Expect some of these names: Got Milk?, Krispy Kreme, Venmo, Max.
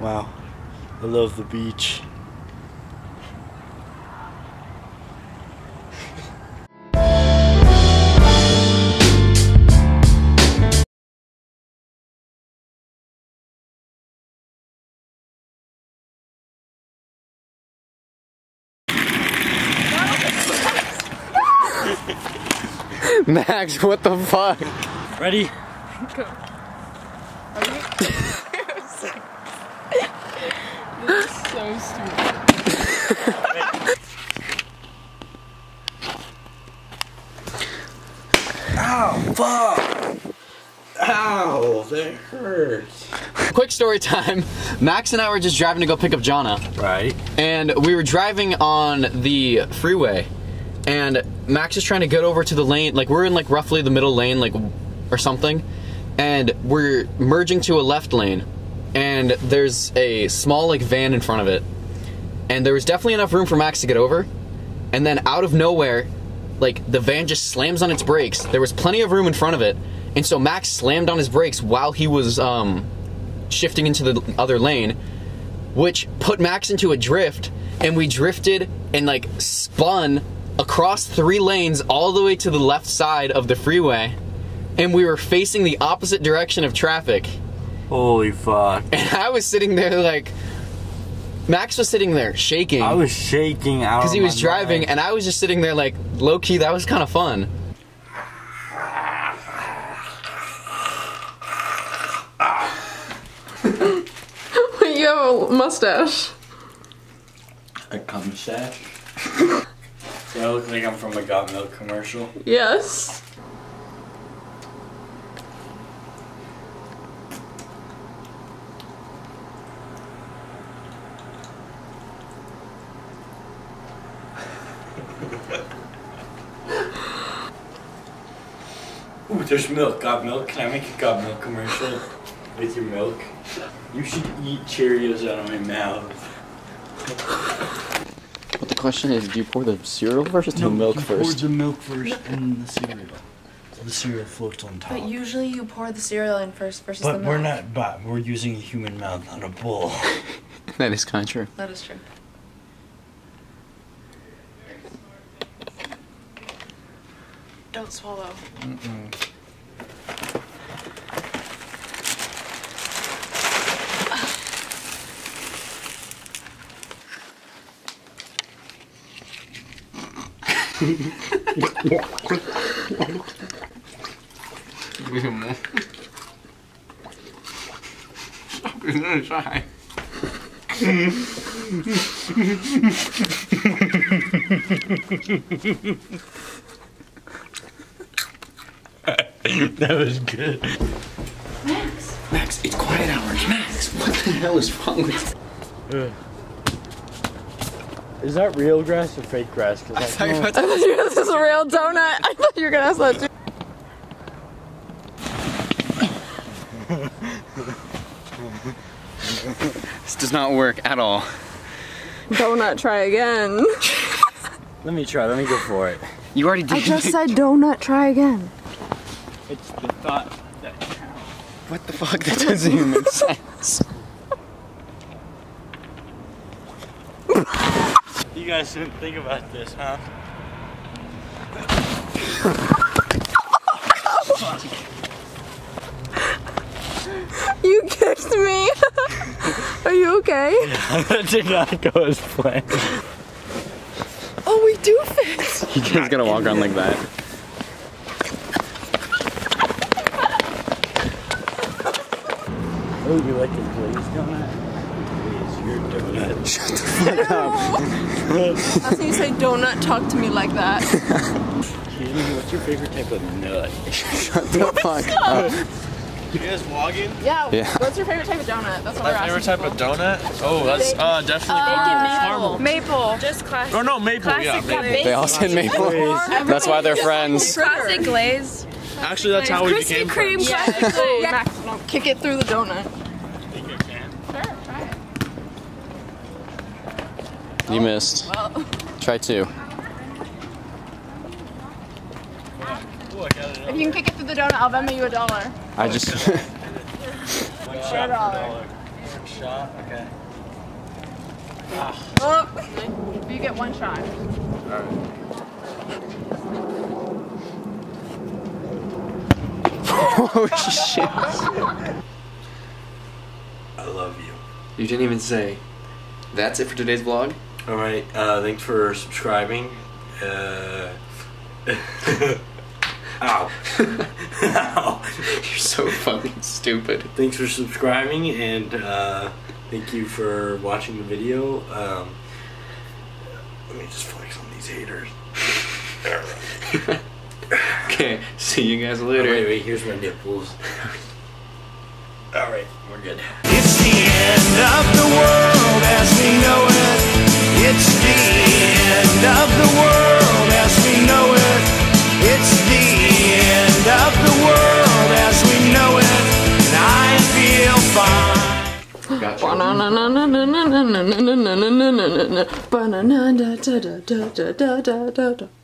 Wow, I love the beach. Max, what the fuck? Ready? Go. This is so stupid. Ow, fuck! Ow, that hurts. Quick story time. Max and I were just driving to go pick up Jana. Right. And we were driving on the freeway. And Max is trying to get over to the lane, like we're in like roughly the middle lane, like or something, and we're merging to a left lane, and there's a small like van in front of it, and there was definitely enough room for Max to get over, and then out of nowhere, like the van just slams on its brakes. There was plenty of room in front of it, and so Max slammed on his brakes while he was shifting into the other lane, which put Max into a drift, and we drifted and like spun across 3 lanes all the way to the left side of the freeway, and we were facing the opposite direction of traffic. Holy fuck. And I was sitting there like, Max was sitting there shaking. I was shaking out because he was driving, and I was just sitting there like, low-key, that was kind of fun. Wait, you have a mustache. A cum stash? Do I look like I'm from a Got Milk commercial? Yes. Ooh, there's milk. Got Milk? Can I make a Got Milk commercial with your milk? You should eat Cheerios out of my mouth. But the question is, do you pour the cereal first or the milk first? No, you pour the milk first and the cereal. So the cereal floats on top. But usually you pour the cereal in first versus the milk. But we're using a human mouth, not a bowl. That is kind of true. That is true. Don't swallow. Mm-mm. That was good. Max! Max, it's quiet hours. Max, what the hell is wrong with you? Is that real grass or fake grass? I thought you were gonna ask, this is a real donut. I thought you were gonna ask that too. This does not work at all. Donut, try again. Let me try. Let me go for it. You already did. I just said donut, try again. It's the thought that counts. What the fuck? That doesn't even make sense. You guys shouldn't think about this, huh? You kicked me! Are you okay? Yeah, that did not go as planned. Oh, we do fit! You guys gotta walk on like that. Oh, you like a glaze donut? Donut. Shut the fuck up. That's when you say donut, talk to me like that. Excuse me, what's your favorite type of nut? Shut the fuck up. You guys vlogging? Yeah. What's your favorite type of donut? That's what we're asking. My favorite type of donut? Oh, that's definitely maple. Just classic. Oh no, maple. Classic, yeah. Maple. They all said maple. That's why they're friends. Classic glaze. Actually, that's how we became friends. Krispy Kreme. Yeah. Max, don't kick it through the donut. You missed. Well. Try 2. If you can kick it through the donut, I'll Venmo you $1. I just... $1. One shot? Okay. Ah. Oh! You get one shot. Alright. Oh, shit. I love you. You didn't even say. That's it for today's vlog. Alright, thanks for subscribing. Ow. Ow. You're so fucking stupid. Thanks for subscribing, and thank you for watching the video. Let me just flex on these haters. Okay, see you guys later. Oh, wait, here's my nipples. Alright, we're good. It's the end of the world as we know it. It's the end of the world as we know it. It's the end of the world as we know it. And I feel fine. Gotcha.